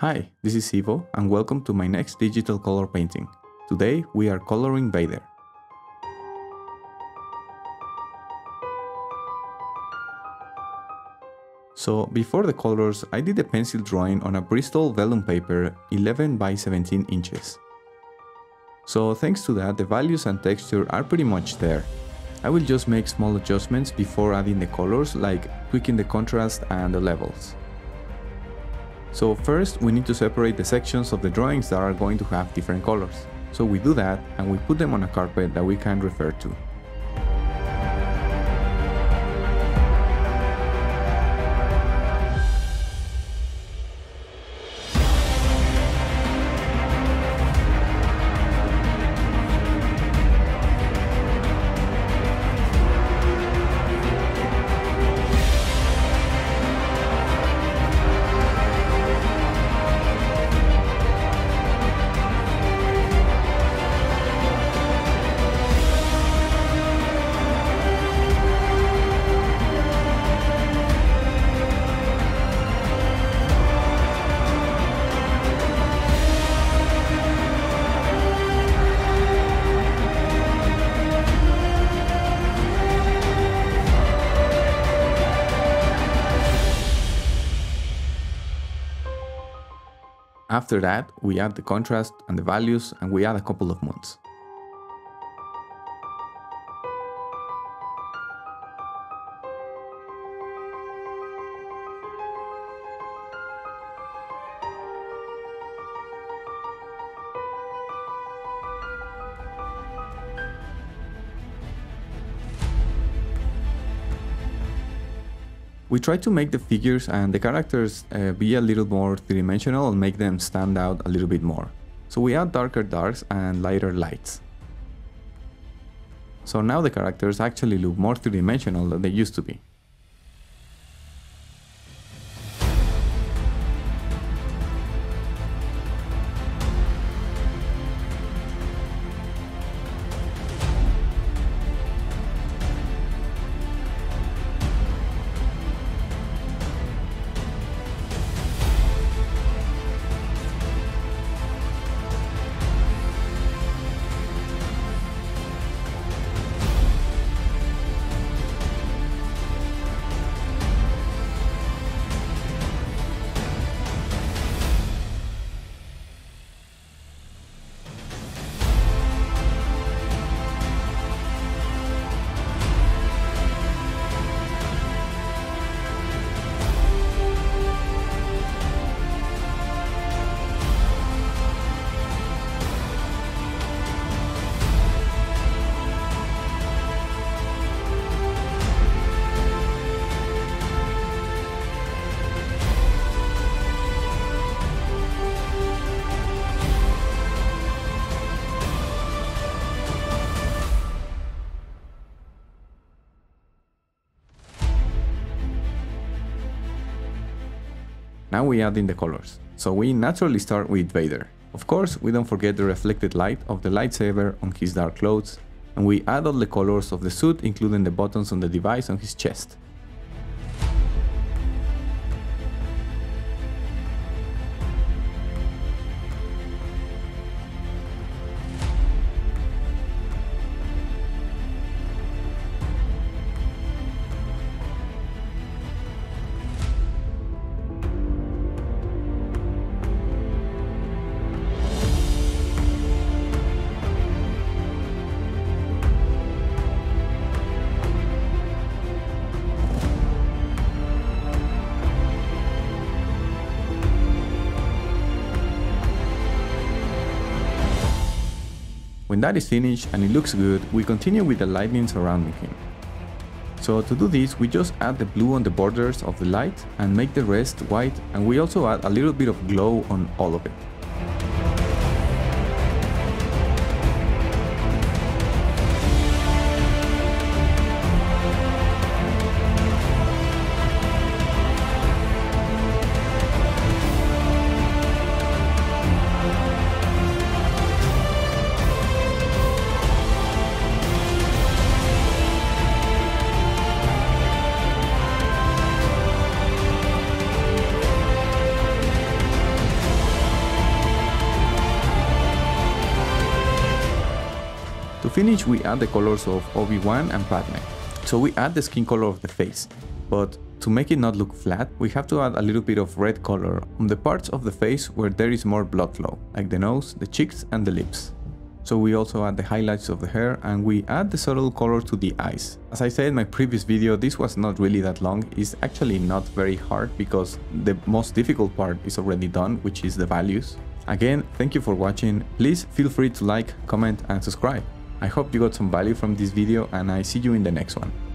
Hi, this is Ivo and welcome to my next digital color painting. Today we are coloring Vader. So before the colors, I did a pencil drawing on a Bristol vellum paper 11 by 17 inches. So thanks to that, the values and texture are pretty much there. I will just make small adjustments before adding the colors, like tweaking the contrast and the levels. So first, we need to separate the sections of the drawings that are going to have different colors. So we do that and we put them on a carpet that we can refer to. After that, we add the contrast and the values and we add a couple of moons. We try to make the figures and the characters be a little more three-dimensional and make them stand out a little bit more. So we add darker darks and lighter lights. So now the characters actually look more three-dimensional than they used to be. Now we add in the colors. So we naturally start with Vader. Of course, we don't forget the reflected light of the lightsaber on his dark clothes, and we add all the colors of the suit, including the buttons on the device on his chest. When that is finished and it looks good, we continue with the lightning surrounding him. So to do this, we just add the blue on the borders of the light and make the rest white, and we also add a little bit of glow on all of it. To finish, we add the colors of Obi-Wan and Padme. So we add the skin color of the face, but to make it not look flat, we have to add a little bit of red color on the parts of the face where there is more blood flow, like the nose, the cheeks and the lips. So we also add the highlights of the hair and we add the subtle color to the eyes. As I said in my previous video, this was not really that long. It's actually not very hard because the most difficult part is already done, which is the values. Again, thank you for watching. Please feel free to like, comment and subscribe. I hope you got some value from this video and I see you in the next one.